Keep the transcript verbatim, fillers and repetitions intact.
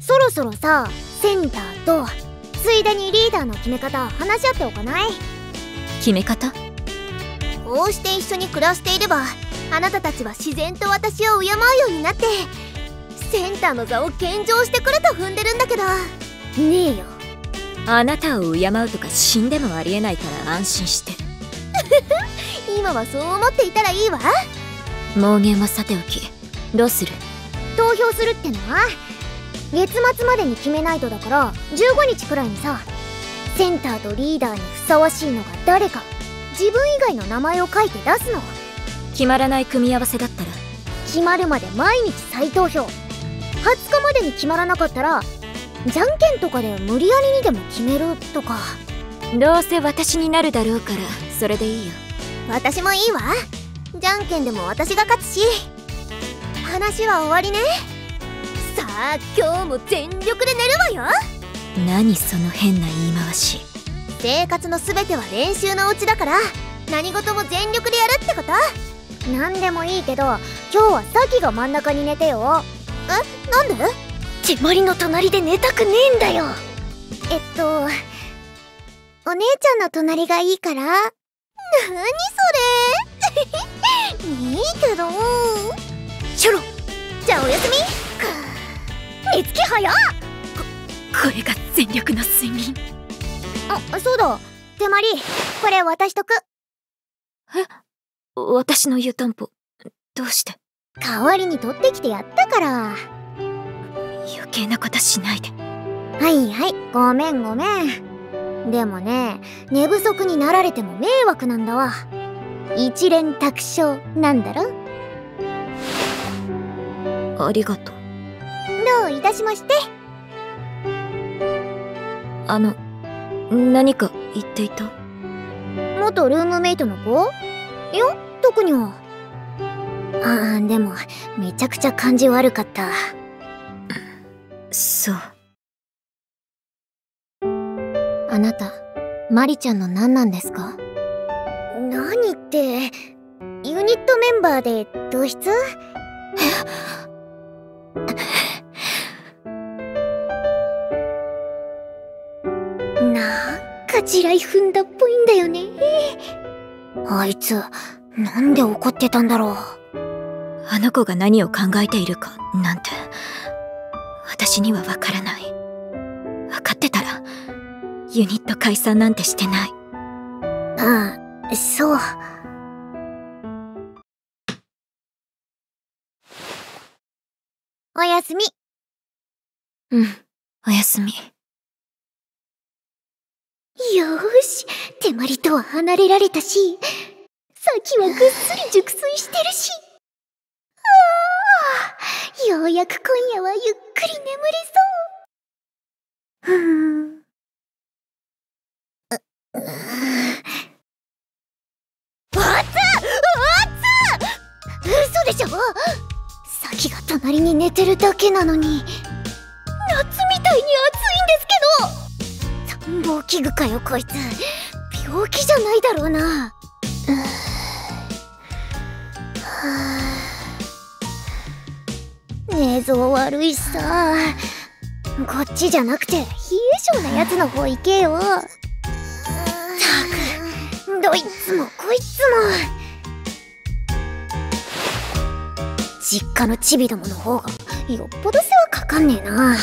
そろそろさ、センターとついでにリーダーの決め方話し合っておかない？決め方？こうして一緒に暮らしていれば、あなたたちは自然と私を敬うようになってセンターの座を献上してくれと踏んでるんだけど。ねえよ。あなたを敬うとか死んでもありえないから安心して。今はそう思っていたらいいわ。妄言はさておき、どうする？投票するってのは月末までに決めないと。だからじゅうごにちくらいにさ、センターとリーダーにふさわしいのが誰か、自分以外の名前を書いて出すの。決まらない組み合わせだったら？決まるまで毎日再投票。はつかまでに決まらなかったらじゃんけんとかで無理やりにでも決めるとか。どうせ私になるだろうからそれでいいよ。私もいいわ。じゃんけんでも私が勝つし。話は終わりね。さあ今日も全力で寝るわよ。何その変な言い回し。生活の全ては練習のうちだから、何事も全力でやるってこと。何でもいいけど今日は咲が真ん中に寝てよ。え、なんで？ちまりの隣で寝たくねえんだよ。えっとお姉ちゃんの隣がいいから。なにそれ。いいけど。ショロ、じゃあおやすみ。か寝つき早っ。こ、これが全力の睡眠。あ、そうだ。てまり、これ渡しとく。え、私の湯たんぽ、どうして？代わりに取ってきてやったから。余計なことしないで。はいはい、ごめんごめん。でもね、寝不足になられても迷惑なんだわ。一連卓勝なんだろ？ありがとう。どういたしまして。あの、何か言っていた？元ルームメイトの子？いや、特には。ああ、でも、めちゃくちゃ感じ悪かった。そう。あなた、マリちゃんの何なんですか？何って、ユニットメンバーで同室？なんか地雷踏んだっぽいんだよね。あいつなんで怒ってたんだろう。あの子が何を考えているかなんて私には分からない。分かってたらユニット解散なんてしてない。ああ、そう。おやすみ。うん、おやすみ。よーし、手まりとは離れられたし、咲はぐっすり熟睡してるし、あー、ようやく今夜はゆっくり眠れそう。うん。あっ、うーん。嘘でしょ？咲が隣に寝てるだけなのに。夏みたいに暑いんですけど。暖房器具かよこいつ。病気じゃないだろうな。うー、はあ、寝相悪いしさ、こっちじゃなくて冷え性なやつの方行けよ。ったく、どいつもこいつも。実家のチビどもの方がよっぽど世話かかんねえな。